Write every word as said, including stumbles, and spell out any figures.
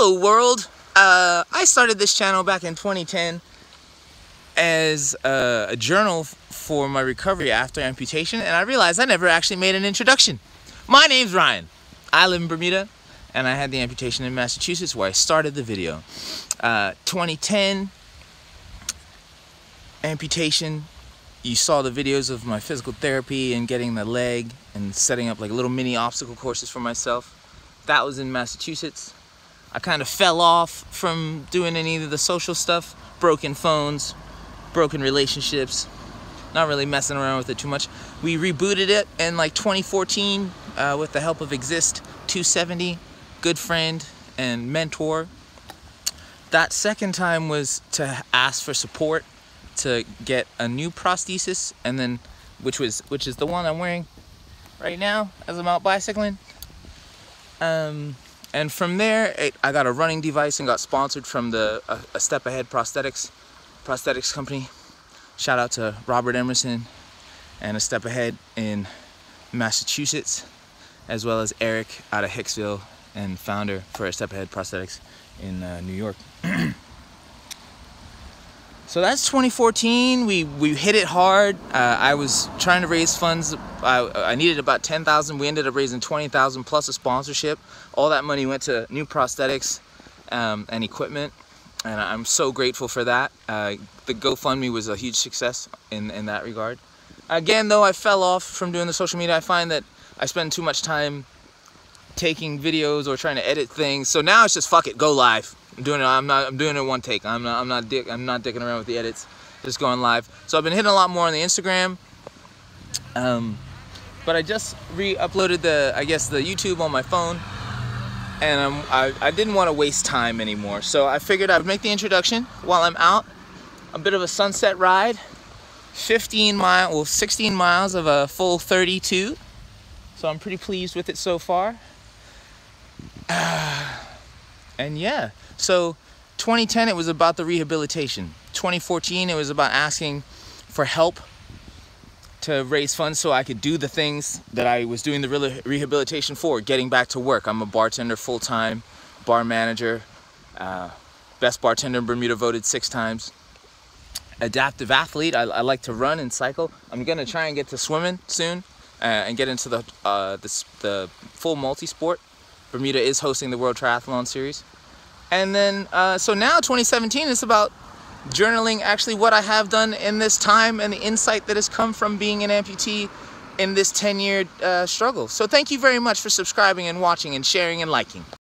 Hello world. Uh, I started this channel back in twenty ten as uh, a journal for my recovery after amputation, and I realized I never actually made an introduction. My name's Ryan. I live in Bermuda, and I had the amputation in Massachusetts where I started the video. Uh, twenty ten, amputation. You saw the videos of my physical therapy and getting the leg and setting up like little mini obstacle courses for myself. That was in Massachusetts. I kind of fell off from doing any of the social stuff. Broken phones, broken relationships, not really messing around with it too much. We rebooted it in like twenty fourteen uh, with the help of Exist two seventy, good friend and mentor. That second time was to ask for support to get a new prosthesis, and then which was which is the one I'm wearing right now as I'm out bicycling. Um, And from there, it, I got a running device and got sponsored from the uh, A Step Ahead prosthetics, prosthetics company. Shout out to Robert Emerson and A Step Ahead in Massachusetts, as well as Eric out of Hicksville and founder for A Step Ahead prosthetics in uh, New York. So that's twenty fourteen. We, we hit it hard. Uh, I was trying to raise funds. I, I needed about ten thousand. We ended up raising twenty thousand plus a sponsorship. All that money went to new prosthetics um, and equipment, and I'm so grateful for that. Uh, the GoFundMe was a huge success in, in that regard. Again, though, I fell off from doing the social media. I find that I spend too much time taking videos or trying to edit things. So now it's just fuck it, go live. I'm doing it. I'm not. I'm doing it one take. I'm not. I'm not. Dick, I'm not dicking around with the edits. Just going live. So I've been hitting a lot more on the Instagram. Um, but I just re-uploaded the, I guess, the YouTube on my phone, and I'm, I, I didn't want to waste time anymore. So I figured I'd make the introduction while I'm out. A bit of a sunset ride, fifteen mile, well, sixteen miles of a full thirty-two. So I'm pretty pleased with it so far. Uh, and yeah. So twenty ten, it was about the rehabilitation. twenty fourteen, it was about asking for help to raise funds so I could do the things that I was doing the re rehabilitation for, getting back to work. I'm a bartender full-time, bar manager, uh, best bartender in Bermuda, voted six times. Adaptive athlete, I, I like to run and cycle. I'm gonna try and get to swimming soon uh, and get into the, uh, the, the full multi-sport. Bermuda is hosting the World Triathlon Series. And then, uh, so now twenty seventeen is about journaling actually what I have done in this time and the insight that has come from being an amputee in this ten-year uh, struggle. So thank you very much for subscribing and watching and sharing and liking.